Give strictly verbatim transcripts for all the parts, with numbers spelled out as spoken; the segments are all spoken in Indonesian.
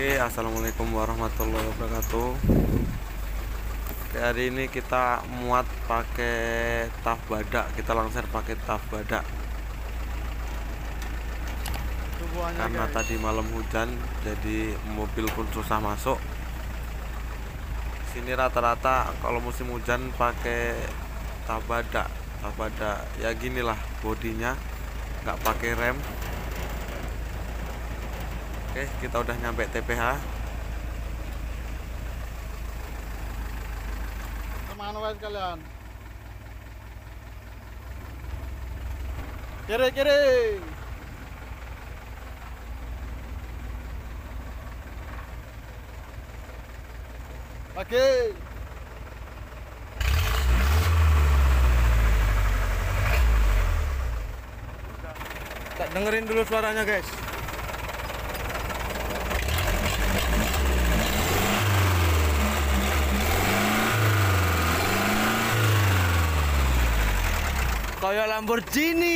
Oke, assalamualaikum warahmatullahi wabarakatuh. Oke, hari ini kita muat pakai TAFF badak, kita langsir pakai TAFF badak. Karena guys, tadi malam hujan, jadi mobil pun susah masuk. Sini rata-rata kalau musim hujan pakai TAFF badak, TAFF badak ya ginilah bodinya, nggak pakai rem. Oke, kita udah nyampe T P H. Teman-teman kalian, kiri-kiri. Oke. Tak dengerin dulu suaranya, guys. Kayak Lamborghini.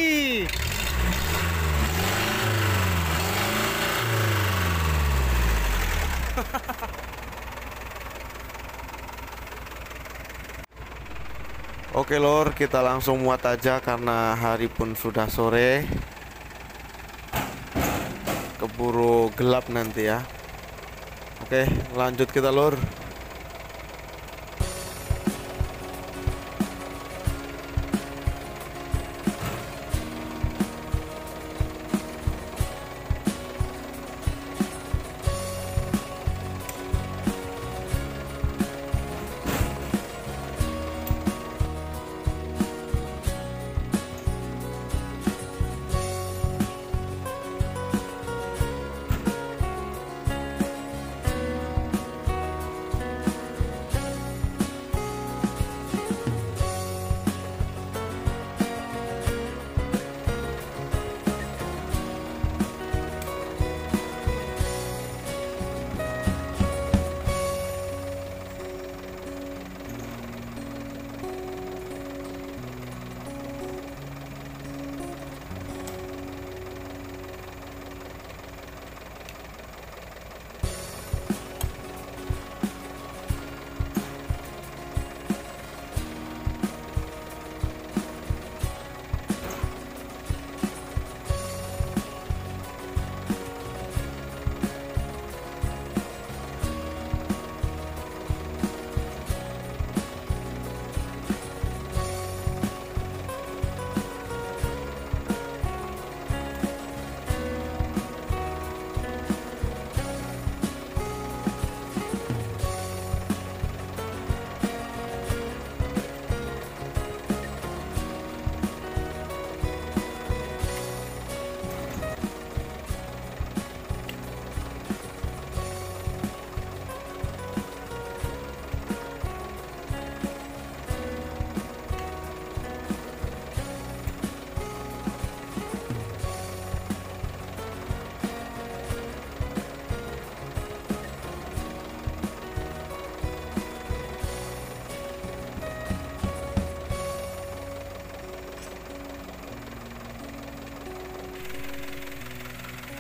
Oke lor, kita langsung muat aja karena hari pun sudah sore, keburu gelap nanti ya. Oke, lanjut kita lor.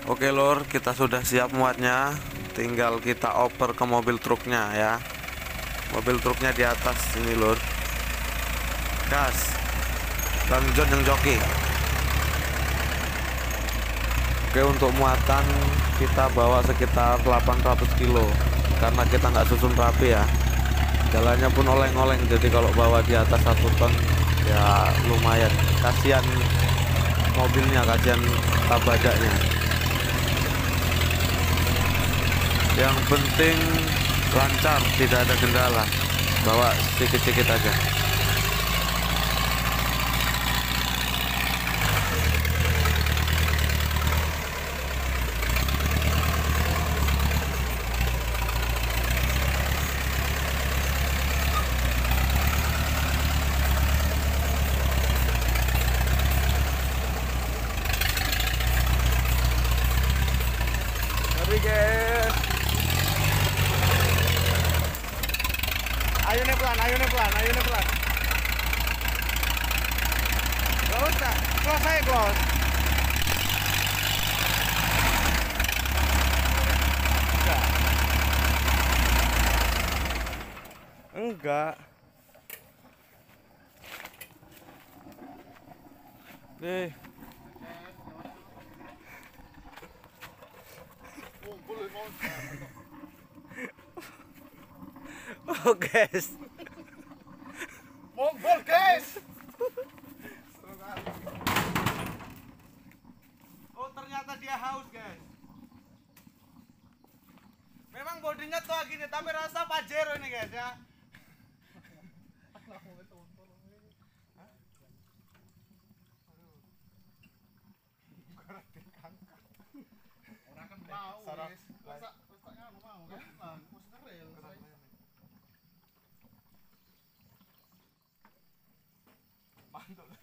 Oke lor, kita sudah siap muatnya, tinggal kita oper ke mobil truknya ya. Mobil truknya di atas ini lor. Gas. Dan John yang joki. Oke, untuk muatan kita bawa sekitar delapan ratus kilo, karena kita nggak susun rapi ya. Jalannya pun oleng-oleng, jadi kalau bawa di atas satu ton ya lumayan. Kasihan mobilnya, kasihan TAFF badaknya. Yang penting lancar, tidak ada kendala. Bawa sedikit-sedikit aja. Mari guys. Ayo nih pelan, ayo nih pelan, ayo nih pelan. Close, close aja, close. Udah. juga. Nih. Oh guys. Monggol guys. Oh ternyata dia haus guys. Memang bodinya tua gini tapi rasa pajero ini guys ya.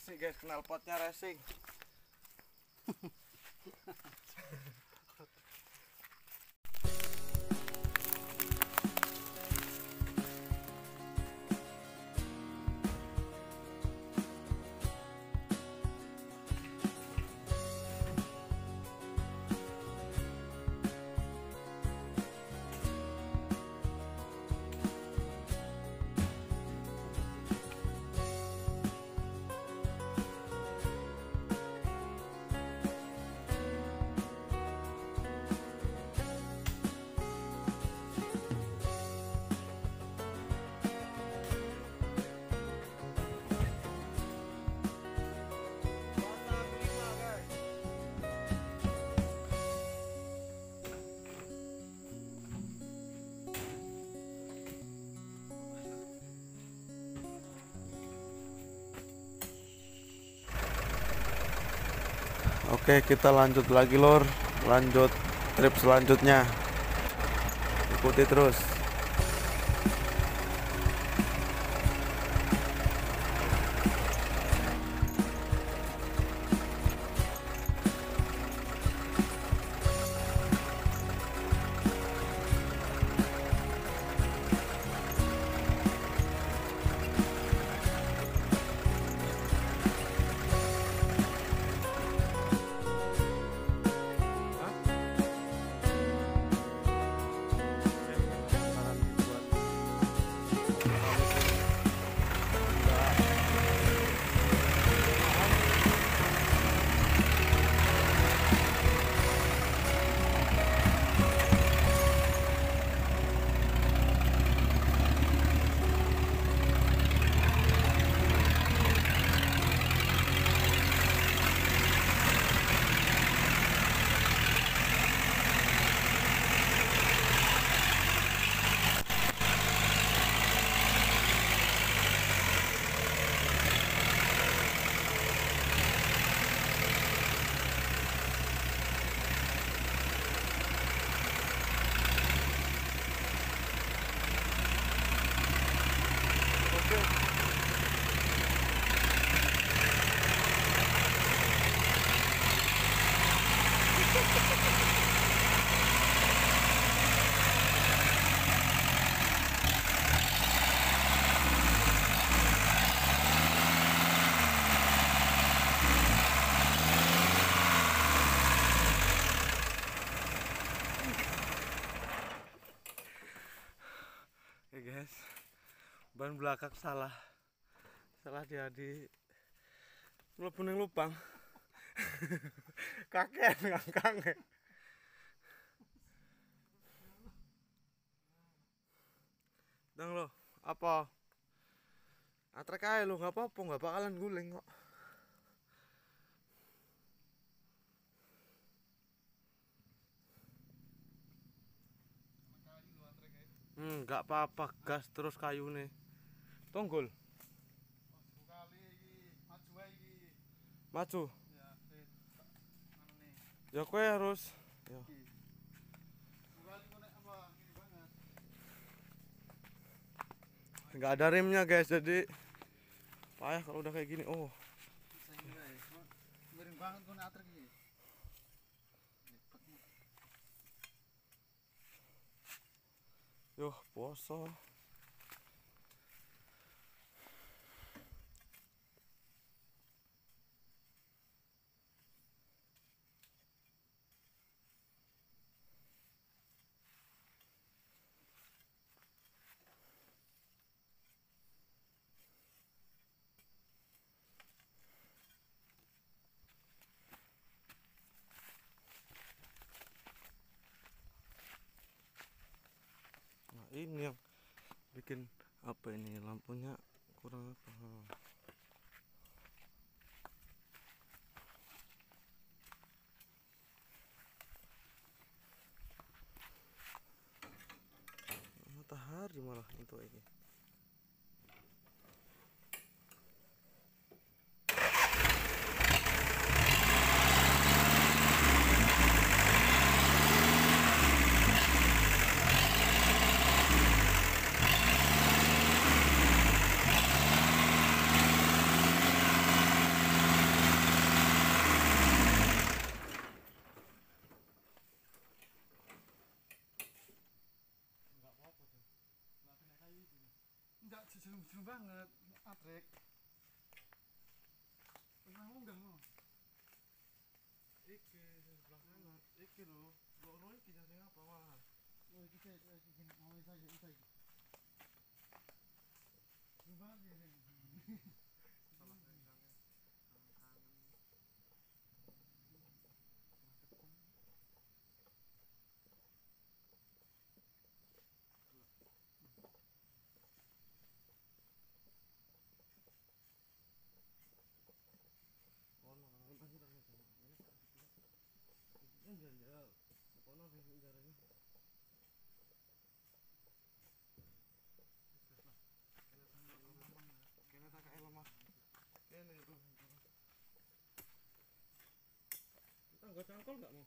Racing guys, knalpotnya racing. Oke, kita lanjut lagi lor, lanjut trip selanjutnya, ikuti terus. Guys, ban belakang salah, salah dia di melepuning lubang. Kakek ngangkang. Dang lo, apa? Atrek aja lo, nggak apa-apa, nggak bakalan guling kok. Hmm, nggak apa-apa, gas terus kayu nih. Tunggul. Maju. Ya kue harus. Yo. Nggak ada remnya guys, jadi payah kalau udah kayak gini. Oh. Miring banget kena atrek ini. Yo, poso. Ini yang bikin apa ini, lampunya kurang apa. Matahari malah untuk ini. Enggak, jerum-jerum banget, atrek. Pernah munggah loh. Iki, belakangan. Iki loh, lo iki jaring apa wah? Lo iki saya, iki gini, mau saya, saya. Jerum banget ini. Salah saya. Kena tak kayak lemah. Bang, gorengan kol nggak mau?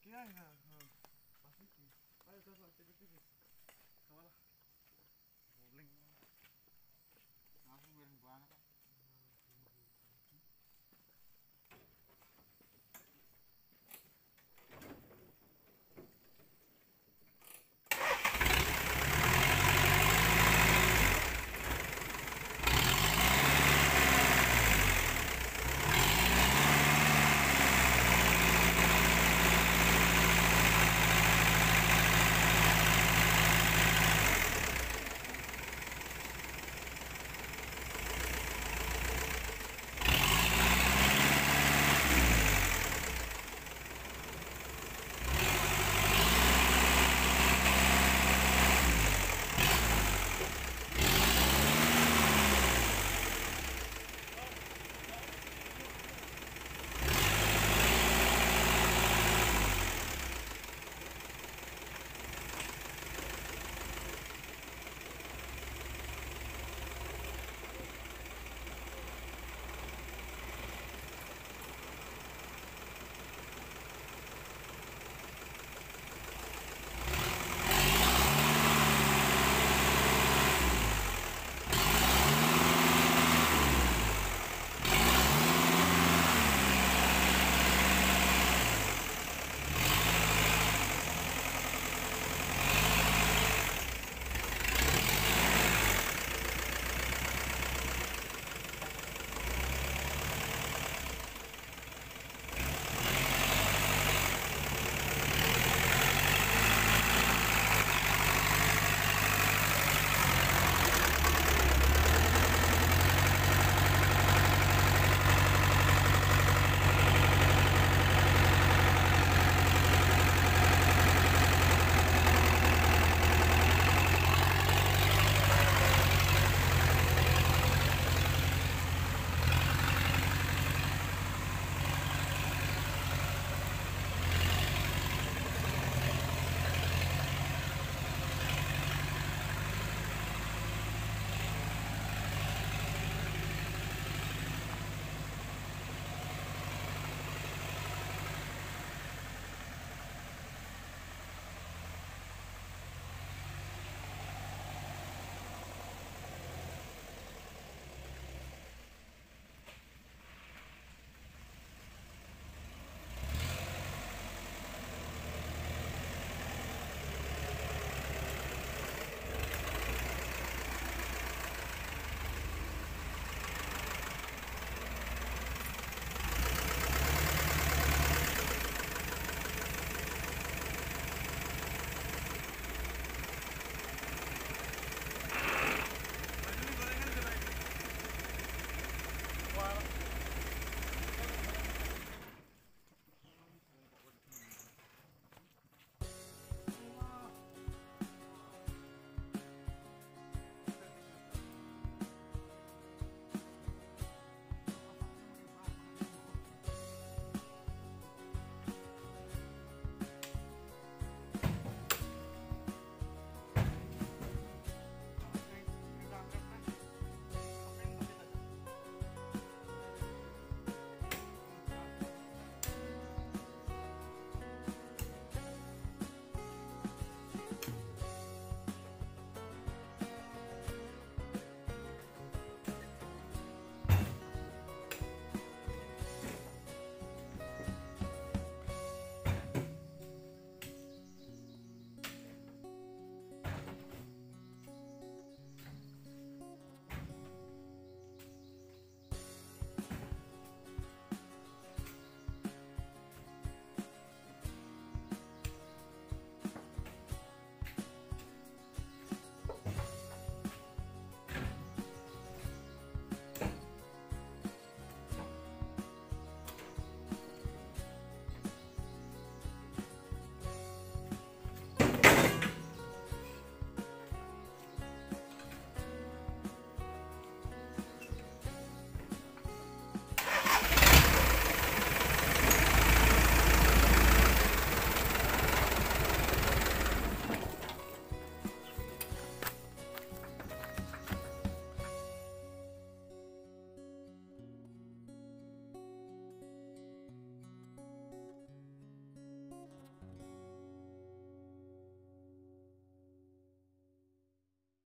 Kira-kira, pasti sih. Ayo terus